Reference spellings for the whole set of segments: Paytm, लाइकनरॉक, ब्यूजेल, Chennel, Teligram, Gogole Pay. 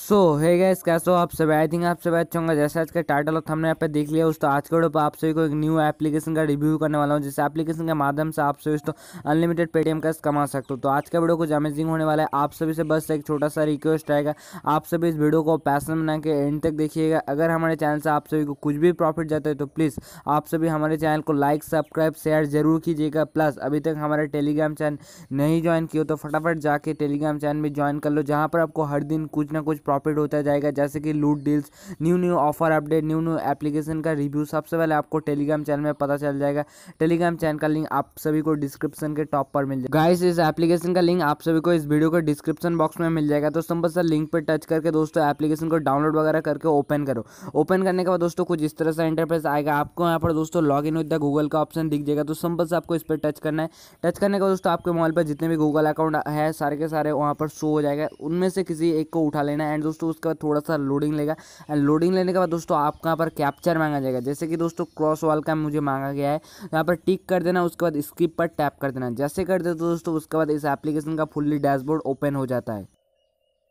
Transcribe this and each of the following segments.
सो है गाइस, कैसे हो आप सब। आई थिंक आप सब अच्छा होंगे। जैसे आज का टाइटल और हमने यहाँ पे देख लिया दोस्तों, आज के वीडियो पर आप सभी को एक न्यू एप्लीकेशन का रिव्यू करने वाला हूँ, जिस एप्लीकेशन के माध्यम से आप सभी दोस्तों अनलिमिटेड पेटीएम कैश कमा सकते हो। तो आज का वीडियो कुछ अमेजिंग होने वाला है। आप सभी से बस एक छोटा सा रिक्वेस्ट आएगा, आप सभी इस वीडियो को पैसन बना के एंड तक देखिएगा। अगर हमारे चैनल से आप सभी को कुछ भी प्रॉफिट जाता है तो प्लीज़ आप सभी हमारे चैनल को लाइक सब्सक्राइब शेयर जरूर कीजिएगा। प्लस अभी तक हमारे टेलीग्राम चैनल नहीं ज्वाइन किया तो फटाफट जाके टेलीग्राम चैनल भी ज्वाइन कर लो, जहाँ पर आपको हर दिन कुछ ना कुछ प्रॉफिट होता जाएगा, जैसे कि loot deals, new offer update, new application का रिव्यू सबसे पहले आपको टेलीग्राम चैनल में पता चल जाएगा। टेलीग्राम चैनल का लिंक आप सभी को डिस्क्रिप्शन के टॉप पर मिल जाएगा। गाइस, इस एप्लीकेशन का लिंक आप सभी को इस वीडियो के डिस्क्रिप्शन बॉक्स में मिल जाएगा। तो सिंपल सा लिंक पर टच करके दोस्तों एप्लीकेशन को डाउनलोड वगैरह करके ओपन करो। ओपन करने के बाद दोस्तों कुछ इस तरह से इंटरफेस आएगा। आपको यहाँ पर दोस्तों log in with the Google का ऑप्शन दिख जाएगा। तो सिंपल से आपको इस पर टच करना है। टच करने के बाद दोस्तों आपके मोबाइल पर जितने भी गूगल अकाउंट है सारे के सारे वहाँ पर शो हो जाएगा। उनमें से किसी एक को उठा लेना है एंड दोस्तों उसके बाद थोड़ा सा लोडिंग लेगा। एंड लोडिंग लेने के बाद दोस्तों आपको यहाँ पर कैप्चर मांगा जाएगा, जैसे कि दोस्तों क्रॉस वॉल का मुझे मांगा गया है। यहाँ पर टिक कर देना, उसके बाद स्किप पर टैप कर देना। जैसे कर दे तो दोस्तों उसके बाद इस एप्लीकेशन का फुल्ली डैशबोर्ड ओपन हो जाता है।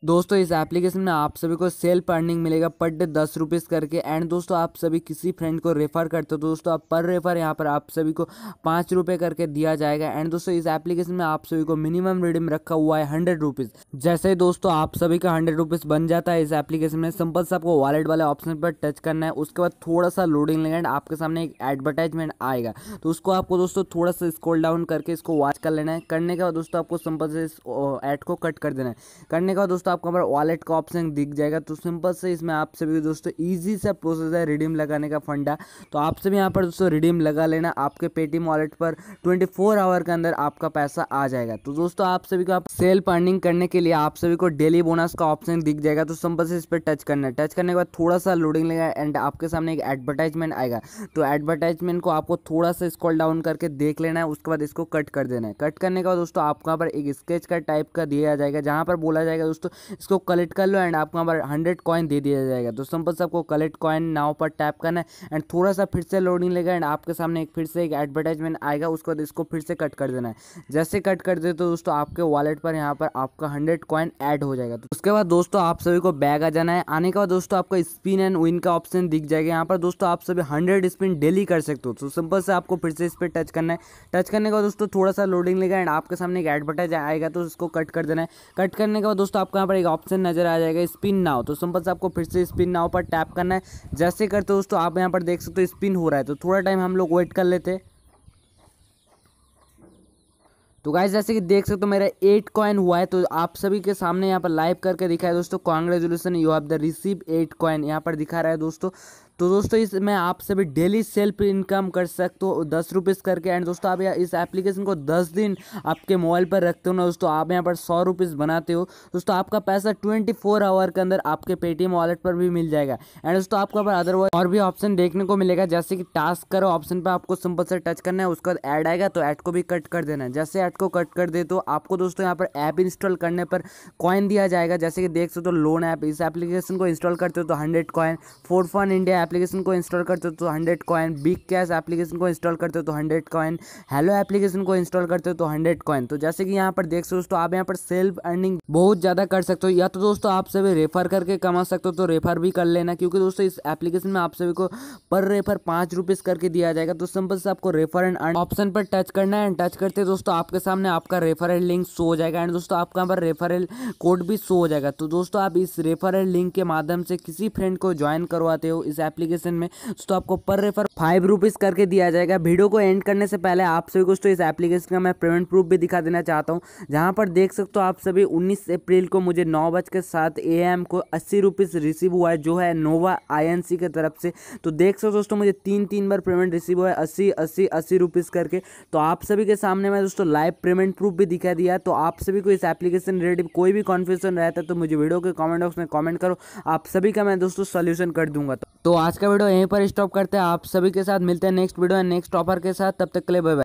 दोस्तों इस एप्लीकेशन में आप सभी को सेल्फ अर्निंग मिलेगा पर डे 10 रुपीज़ करके। एंड दोस्तों आप सभी किसी फ्रेंड को रेफ़र करते हो तो दोस्तों आप पर रेफ़र यहाँ पर आप सभी को 5 रुपये करके दिया जाएगा। एंड दोस्तों इस एप्लीकेशन में आप सभी को मिनिमम रिडीम रखा हुआ है 100 रुपीज़। जैसे ही दोस्तों आप सभी का 100 रुपीज़ बन जाता है इस एप्लीकेशन में, सिंपल से आपको वॉलेट वाले ऑप्शन पर टच करना है। उसके बाद थोड़ा सा लोडिंग लेगा एंड आपके सामने एक एडवर्टाइजमेंट आएगा। तो उसको आपको दोस्तों थोड़ा सा स्क्रॉल डाउन करके इसको वॉच कर लेना है। करने के बाद दोस्तों आपको सिंपल से इस ऐड को कट कर देना है। करने के बाद दोस्तों आपको हमारा वॉलेट का ऑप्शन दिख जाएगा। तो सिंपल से इसमें आप सभी दोस्तों इजी सा प्रोसेस है रिडीम लगाने का फंडा। तो आप सभी यहाँ पर दोस्तों रिडीम लगा लेना। आपके पेटीएम वॉलेट पर 24 आवर के अंदर आपका पैसा आ जाएगा। तो दोस्तों आप सभी को सेल्फ अर्निंग करने के लिए आप सभी को डेली बोनस का ऑप्शन दिख जाएगा। तो सिंपल से इस पर टच करना है। टच करने के बाद थोड़ा सा लोडिंग लेगा एंड आपके सामने एक एडवर्टाइजमेंट आएगा। तो एडवर्टाइजमेंट को आपको थोड़ा सा स्क्रॉल डाउन करके देख लेना है। उसके बाद इसको कट कर देना है। कट करने के बाद दोस्तों आपको यहाँ पर एक स्केच का टाइप का दिया जाएगा, जहाँ पर बोला जाएगा दोस्तों इसको कलेक्ट कर लो एंड आपको यहाँ पर 100 कॉइन दे दिया जाएगा। तो सिंपल से आपको कलेक्ट कॉइन नाउ पर टैप करना है एंड थोड़ा सा फिर से लोडिंग लेगा एंड आपके सामने एक फिर से एक एडवर्टाइजमेंट आएगा। उसके बाद इसको फिर से कट कर देना है। जैसे कट कर दे तो दोस्तों आपके वॉलेट पर यहाँ पर आपका 100 कॉइन ऐड हो जाएगा। तो उसके बाद दोस्तों आप सभी को बैग आ जाना है। आने के बाद दोस्तों आपको स्पिन एंड विन का ऑप्शन दिख जाएगा। यहाँ पर दोस्तों आप सभी 100 स्पिन डेली कर सकते हो। तो सिंपल से आपको फिर से इस पर टच करना है। टच करने के बाद दोस्तों थोड़ा सा लोडिंग लेगा एंड आपके सामने एक एडवर्टाइज आएगा। तो उसको कट कर देना है। कट करने के बाद दोस्तों आपको यहाँ पर एक ऑप्शन नजर आ जाएगा स्पिन नाउ। तो सिंपल से आपको फिर से स्पिन नाउ पर टैप करना है। जैसे करते हो दोस्तों आप यहाँ पर देख सकते हो स्पिन हो रहा है। तो थोड़ा टाइम हम लोग वेट कर लेते हैं। तो गाइस जैसे कि देख सकते हो मेरा 8 कॉइन हुआ है। तो आप सभी के सामने यहाँ पर लाइव करके दिखा है दोस्तों, congratulations you have the receive 8 coin यहाँ पर दिखा रहा है दोस्तों। तो दोस्तों इसमें आप सभी डेली सेल्फ इनकम कर सकते हो 10 रुपीज़ करके। एंड दोस्तों आप इस एप्लीकेशन को 10 दिन आपके मोबाइल पर रखते हो ना दोस्तों, आप यहाँ पर 100 रुपीज़ बनाते हो दोस्तों, आपका पैसा 24 आवर के अंदर आपके पेटीएम वॉलेट पर भी मिल जाएगा। एंड दोस्तों आपको यहाँ पर अदरवाइज और भी ऑप्शन देखने को मिलेगा, जैसे कि टास्क करो ऑप्शन पर आपको सिंपल से टच करना है। उसका ऐड आएगा तो ऐड को भी कट कर देना है। जैसे ऐड को कट कर दे तो आपको दोस्तों यहाँ पर ऐप इंस्टॉल करने पर कॉइन दिया जाएगा। जैसे कि देख सकते हो लोन ऐप, इस एप्लीकेशन को इंस्टॉल करते हो तो 100 coin, four fun India application को इंस्टॉल करते हो तो 100 कॉइन, बिग कैश एप्लीकेशन को इंस्टॉल करते हो तो 100 कॉइन, हेलो एप्लीकेशन को इंस्टॉल करते हो तो 100 कॉइन। तो जैसे कि यहाँ पर देख सकते हो दोस्तों आप यहाँ पर सेल्फ अर्निंग बहुत ज़्यादा कर सकते हो, या तो दोस्तों आप सभी रेफर करके कमा सकते हो। तो रेफर भी कर लेना, क्योंकि दोस्तों इस एप्लीकेशन में आप सभी को पर रेफर 5 रुपीज़ करके दिया जाएगा। तो सिंपल से आपको रेफर एंड अर्न ऑप्शन पर टच करना है। एंड टच करते दोस्तों आपके सामने आपका रेफरल लिंक शो हो जाएगा। एंड दोस्तों आपका यहाँ पर रेफरल कोड भी शो हो जाएगा। तो दोस्तों आप इस रेफरल लिंक के माध्यम से किसी फ्रेंड को ज्वाइन करवाते हो इस एप्लीकेशन में तो आपको पर रेफर 5 रुपीज़ करके दिया जाएगा। वीडियो को एंड करने से पहले आप सभी को इस एप्लीकेशन का मैं पेमेंट प्रूफ भी दिखा देना चाहता हूँ, जहाँ पर देख सकते हो आप सभी 19 अप्रैल को मुझे 9:07 AM को 80 रुपीज़ रिसीव हुआ है, जो है नोवा INC की तरफ से। तो देख सकते हो दोस्तों मुझे तीन बार पेमेंट रिसीव हुआ है 80 80 80 रुपीज़ करके। तो आप सभी के सामने मैं दोस्तों लाइव पेमेंट प्रूफ भी दिखा दिया। तो आप सभी को इस एप्लीकेशन रिलेटेड कोई भी कन्फ्यूजन रहता है तो मुझे वीडियो के कमेंट बॉक्स में कमेंट करो, आप सभी का मैं दोस्तों सॉल्यूशन कर दूंगा। तो आज का वीडियो यहीं पर स्टॉप करते हैं। आप सभी के साथ मिलते हैं नेक्स्ट वीडियो नेक्स्ट ऑफर के साथ। तब तक के लिए बाय बाय।